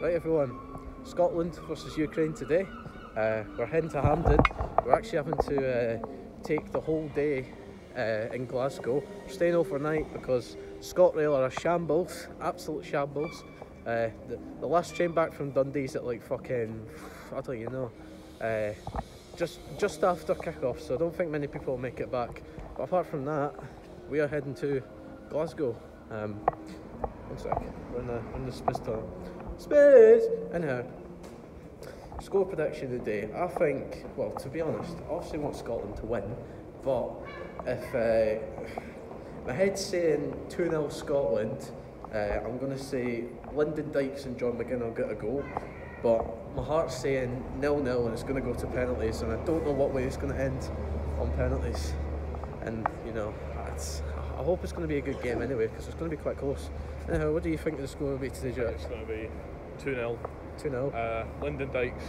Right everyone, Scotland versus Ukraine today. We're heading to Hampden. We're actually having to take the whole day in Glasgow. We're staying overnight because Scotrail are a shambles, absolute shambles. The last train back from Dundee's at like fucking, I don't even know, just after kick-off, so I don't think many people will make it back. But apart from that, we are heading to Glasgow. One sec, we're in the space toilet. Space! Anyhow, score prediction of the day. I think, well, to be honest, I obviously want Scotland to win, but if my head's saying 2-0 Scotland, I'm going to say Lyndon Dykes and John McGinn will get a goal, but my heart's saying 0-0 and it's going to go to penalties, and I don't know what way it's going to end on penalties. And, you know, I hope it's going to be a good game anyway, because it's going to be quite close. Anyhow, what do you think the score will be today, Jack? It's going to be 2-0. 2-0. Lyndon Dykes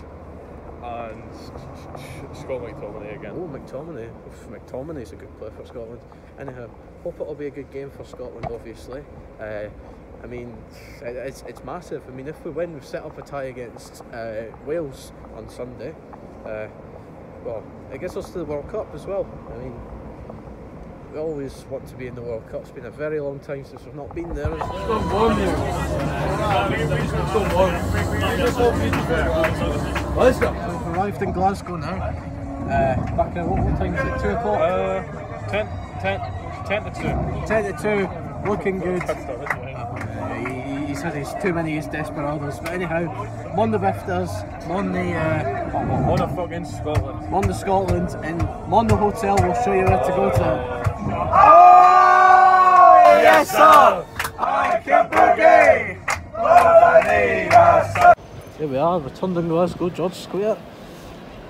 and Scott McTominay again. Oh, McTominay. Oof, McTominay's a good player for Scotland. Anyhow, hope it'll be a good game for Scotland, obviously. I mean, it's massive. I mean, if we win, we've set up a tie against Wales on Sunday. Well, it gets us to the World Cup as well. I mean, we always want to be in the World Cup. It's been a very long time since we've not been there. It's not warm here. It's not warm. Let's go. We've arrived in Glasgow now. Back in what time is it? 2 o'clock? 10 to 2. Looking good. He says he's too many, he's desperados. But anyhow, Mon the Bifters, Mon the... Mon the fucking Scotland. Mon the Scotland, and Mon the Hotel will show you where to go to. Oh, yes sir! I can boogie! Here we are, returned in Glasgow, George Square.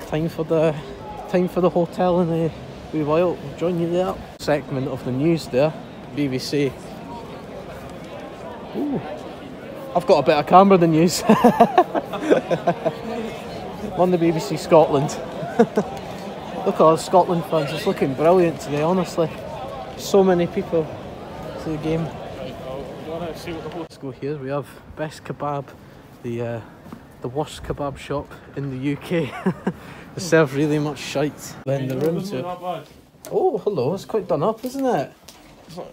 Time for the hotel in a wee while. We'll join you there. Segment of the news there, BBC. Ooh, I've got a better camera than you. On the BBC Scotland. Look at all the Scotland fans, it's looking brilliant today, honestly. So many people to the game. Let's go here, we have Best Kebab, the worst kebab shop in the UK. They serve really much shite. Then the room too. Oh, hello, it's quite done up, isn't it?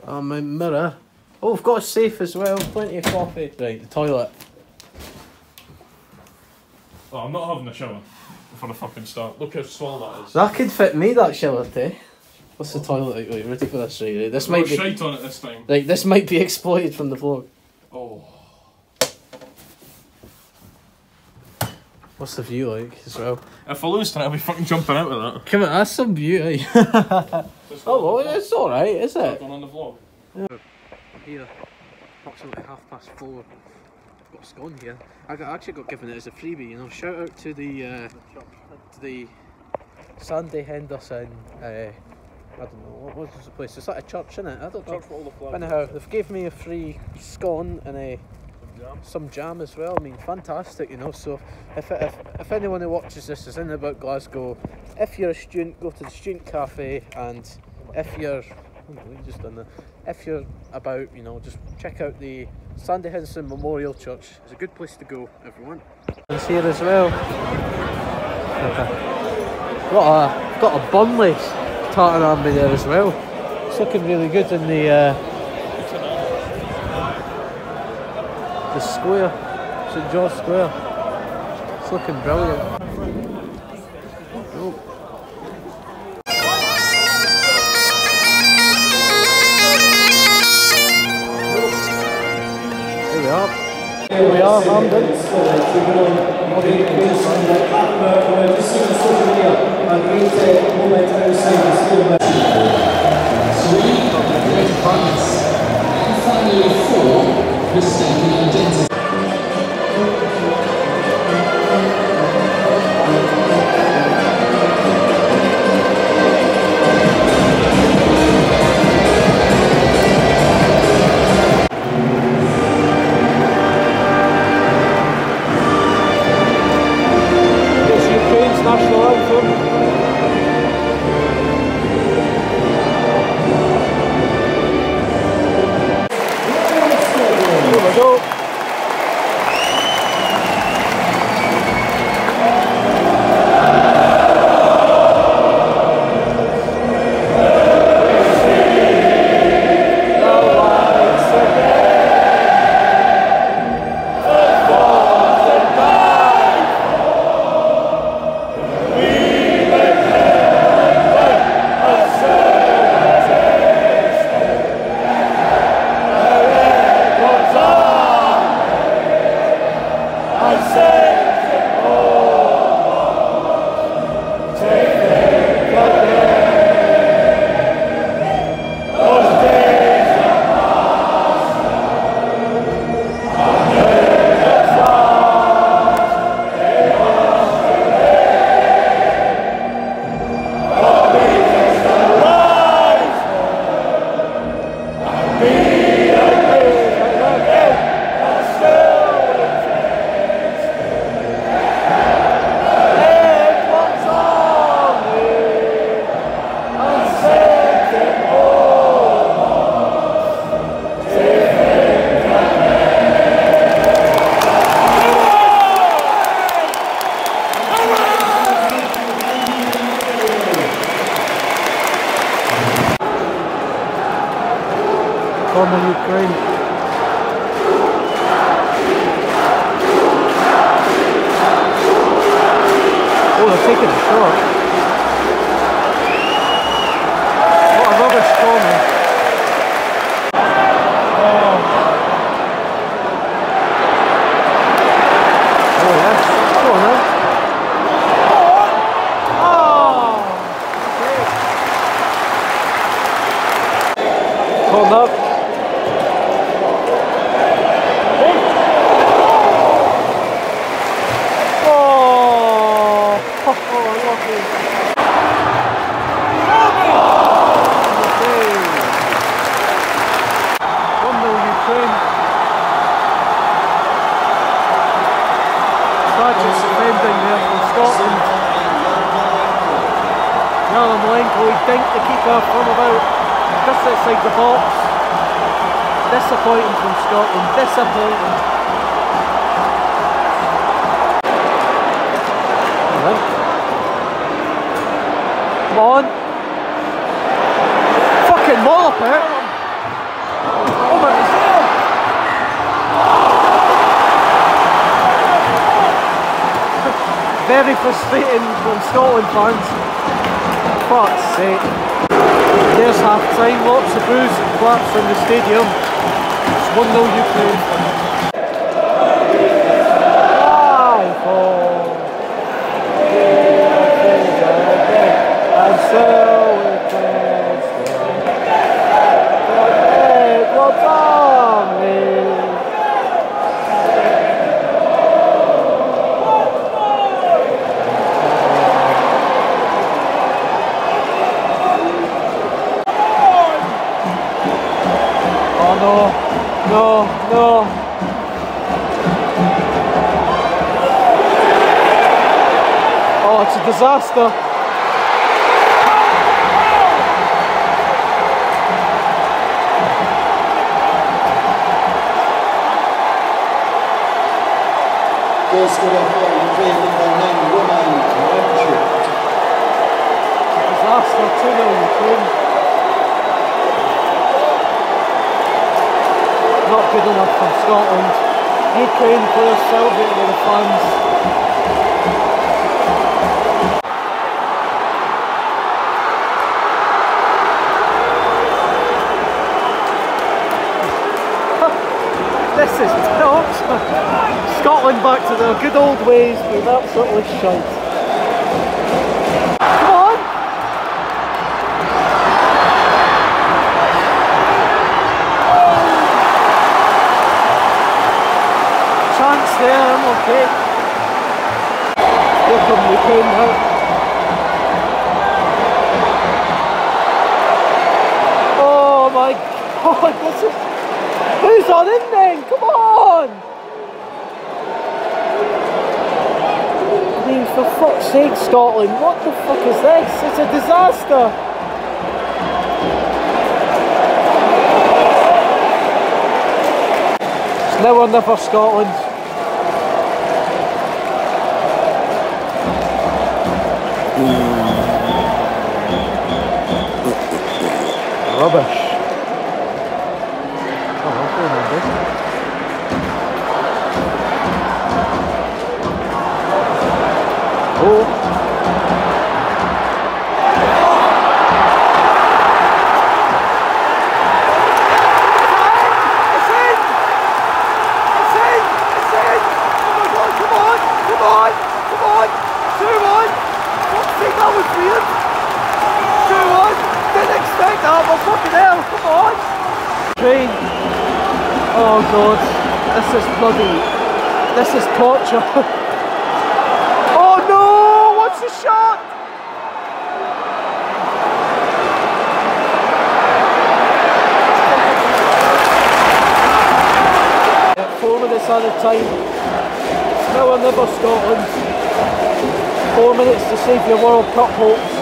Oh, my mirror. Oh, I've got a safe as well, plenty of coffee. Right, the toilet. Oh, I'm not having a shower. For a fucking start. Look how small that is. That could fit me, that shallot, eh? What's the toilet? Wait, ready for this, right? This might be shite on it this time. Right, this might be exploited from the vlog. Oh. What's the view like as well? If I lose tonight, I'll be fucking jumping out with that. Come on, that's some beauty. Oh, well, it's alright, is it? It's going on the vlog. Yeah. Here, approximately 4:30. Got a scone here. I actually got given it as a freebie, you know. Shout out to the Sandy Henderson. I don't know what was the place. It's like a church, isn't it? I don't know. Church with all the flowers. Anyhow, they've gave me a free scone and some jam as well. I mean, fantastic, you know. So if anyone who watches this is in about Glasgow, if you're a student, go to the student cafe, and if you're just done that. If you're about, you know, just check out the Sandy Henderson Memorial Church. It's a good place to go, everyone. It's here as well. Got a Burnley tartan army there as well. It's looking really good in the square, St George Square. It's looking brilliant. Here we are, Hampden. former Ukraine. Oh, they're taking a shot. What a rubbish corner. Oh, yes. Come on, then. Oh! Corner. Oh, okay. Corner. From about just outside the box. Disappointing from Scotland, disappointing. Right. Come on. Fucking wallop it. Oh my God. Very frustrating from Scotland fans. Fuck's sake. There's half time, lots of boos and claps in the stadium. It's 1-0 Ukraine. Wow! Oh. And so it is. It was on me. No. Oh, it's a disaster. Goal scorer for Ukraine number 9, Roman Kravchuk. It's a disaster, 2-0 Ukraine. Not good enough from Scotland. Ukraine players celebrating with the fans. This is not Scotland back to their good old ways, being absolutely shite. Okay. Here come Ukraine now. Oh my God, this is... Who's on in then? Come on! I mean, for fuck's sake, Scotland, what the fuck is this? It's a disaster! It's now or never, Scotland. Rubbish. Oh, I'm going on this. Oh. It's in! It's in! It's in! Oh my God, come on! Come on! Come on! 2-1! Fuck's sake, that was weird! 2-1! Didn't expect that, but fucking hell, come on! Train. Oh God, this is bloody, this is torture. Oh no, what's the shot? Yeah, 4 minutes at a time, now or never Scotland. 4 minutes to save your World Cup hopes.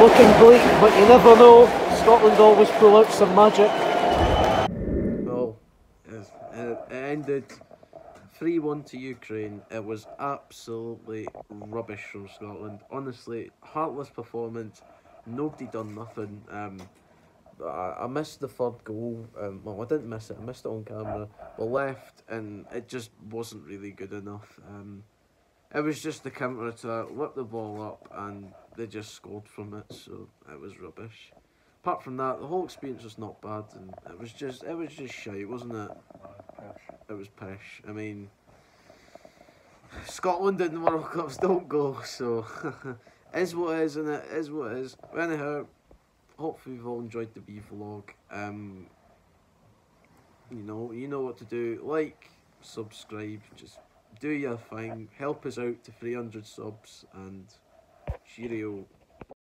Looking bleak, but you never know. Scotland always pull out some magic. Well, it ended 3-1 to Ukraine. It was absolutely rubbish from Scotland. Honestly, heartless performance. Nobody done nothing. I missed the third goal. Well, I didn't miss it. I missed it on camera. We left, and it just wasn't really good enough. It was just the counter attack, whipped the ball up, and they just scored from it. So it was rubbish. Apart from that, the whole experience was not bad, and it was just shite, wasn't it? It was pish. I mean, Scotland in the World Cups don't go, so is what is, and it is what is. Anyhow, hopefully you've all enjoyed the vlog. You know what to do. Like, subscribe, just do your thing. Help us out to 300 subs, and cheerio.